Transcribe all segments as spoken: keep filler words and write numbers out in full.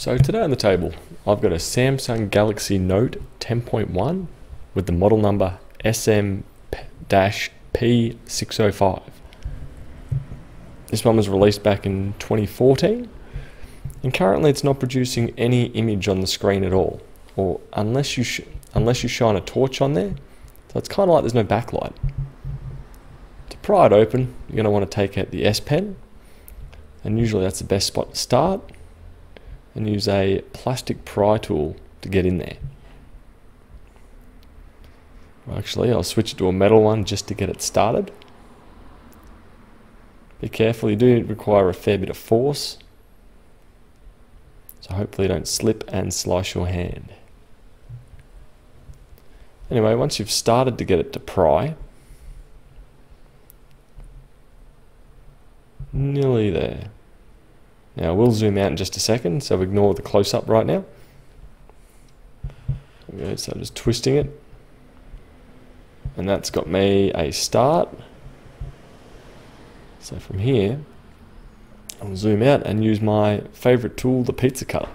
So today on the table, I've got a Samsung Galaxy Note ten point one with the model number S M P six oh five. This one was released back in twenty fourteen, and currently it's not producing any image on the screen at all, or unless you sh unless you shine a torch on there. So it's kind of like there's no backlight. To pry it open, you're going to want to take out the S Pen, and usually that's the best spot to start, and use a plastic pry tool to get in there. Actually, I'll switch it to a metal one just to get it started. Be careful, you do require a fair bit of force, so hopefully you don't slip and slice your hand. Anyway, once you've started to get it to pry, nearly there. Now we'll zoom out in just a second, so ignore the close-up right now. Okay, so I'm just twisting it, and that's got me a start. So from here, I'll zoom out and use my favourite tool, the pizza cutter.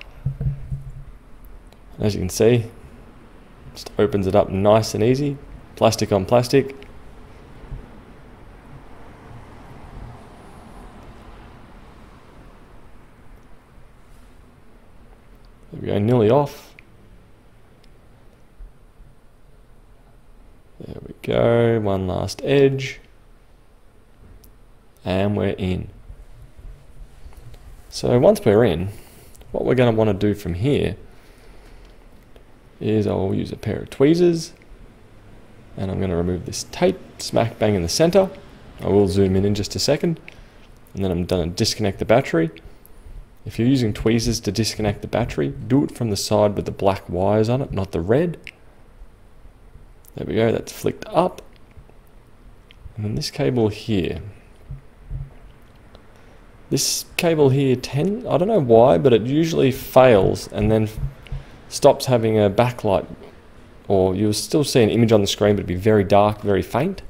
As you can see, just opens it up nice and easy, plastic on plastic. There we go, nearly off. There we go, one last edge. And we're in. So once we're in, what we're going to want to do from here is I'll use a pair of tweezers, and I'm going to remove this tape smack bang in the center. I will zoom in in just a second, and then I'm going to disconnect the battery. If you're using tweezers to disconnect the battery, do it from the side with the black wires on it, not the red. There we go, that's flicked up. And then this cable here. This cable here, ten, I don't know why, but it usually fails and then stops having a backlight. Or you'll still see an image on the screen, but it'd be very dark, very faint.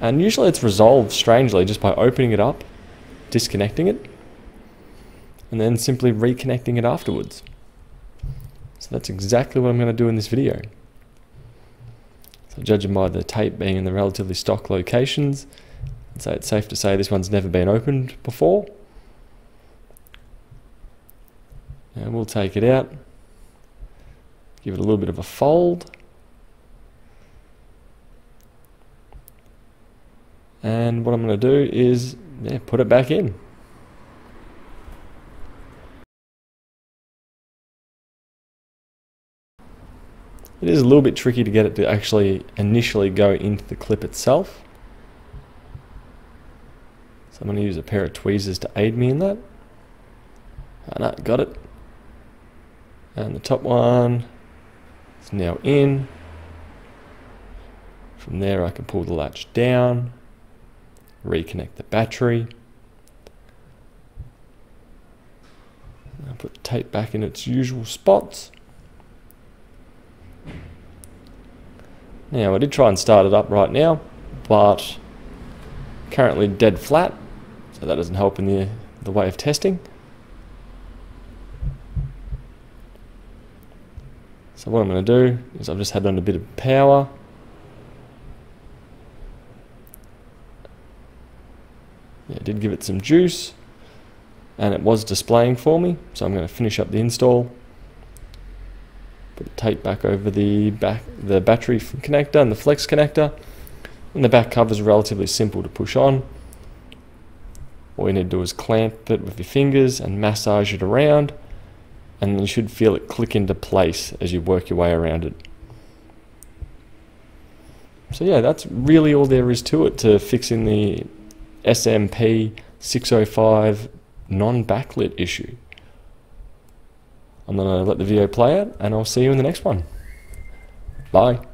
And usually it's resolved strangely just by opening it up, disconnecting it, and then simply reconnecting it afterwards. So that's exactly what I'm going to do in this video. So judging by the tape being in the relatively stock locations, so it's safe to say this one's never been opened before. And we'll take it out, give it a little bit of a fold, and what I'm going to do is yeah, put it back in. It is a little bit tricky to get it to actually initially go into the clip itself. So I'm going to use a pair of tweezers to aid me in that. Oh, no, got it. And the top one is now in. From there I can pull the latch down, reconnect the battery. And I'll put the tape back in its usual spots. Now I did try and start it up right now, but currently dead flat. So that doesn't help in the, the way of testing. So what I'm going to do is I've just had on a bit of power. Yeah, I did give it some juice, and it was displaying for me, so I'm going to finish up the install. Put the tape back over the, back, the battery connector and the flex connector, and the back cover is relatively simple to push on. All you need to do is clamp it with your fingers and massage it around, and you should feel it click into place as you work your way around it. So yeah, that's really all there is to it to fixing the S M P six oh five non-backlit issue. I'm going to let the video play out, and I'll see you in the next one. Bye.